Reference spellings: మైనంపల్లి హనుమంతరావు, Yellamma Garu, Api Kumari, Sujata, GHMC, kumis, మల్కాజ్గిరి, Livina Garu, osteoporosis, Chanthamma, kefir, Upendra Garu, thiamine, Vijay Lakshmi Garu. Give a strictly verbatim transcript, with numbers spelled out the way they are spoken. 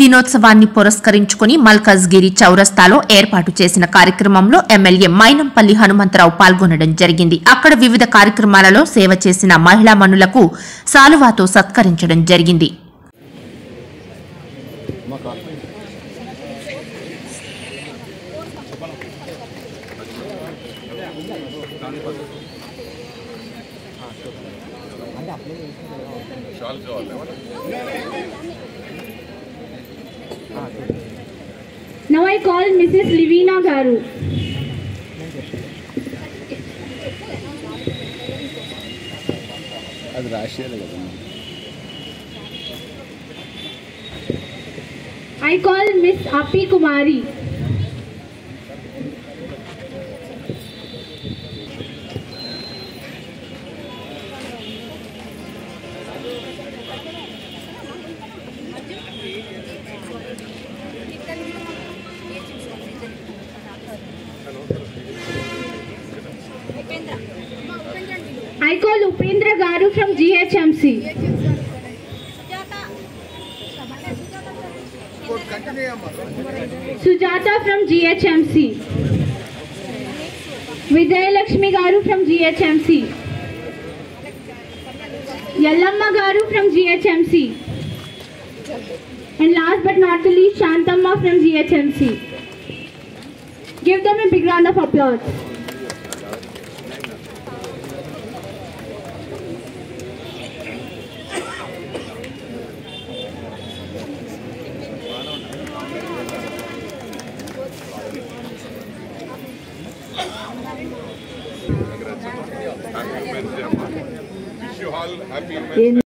దినోత్సవాన్ని పురస్కరించుకుని మల్కాజ్గిరి చౌరస్తాలో ఏర్పాటు చేసిన కార్యక్రమంలో ఎమ్మెల్యే మైనంపల్లి హనుమంతరావు పాల్గొనడం జరిగింది. అక్కడ వివిధ కార్యక్రమాలలో సేవ చేసిన మహిళా మనులకు సాలువాతో సత్కరించడం జరిగింది. Now I call Missus Livina Garu. I call Miss Api Kumari. I call Upendra Garu from G H M C. Sujata from G H M C. Vijay Lakshmi Garu from G H M C. Yellamma Garu from G H M C. And last but not the least, Chanthamma from G H M C. Give them a big round of applause. In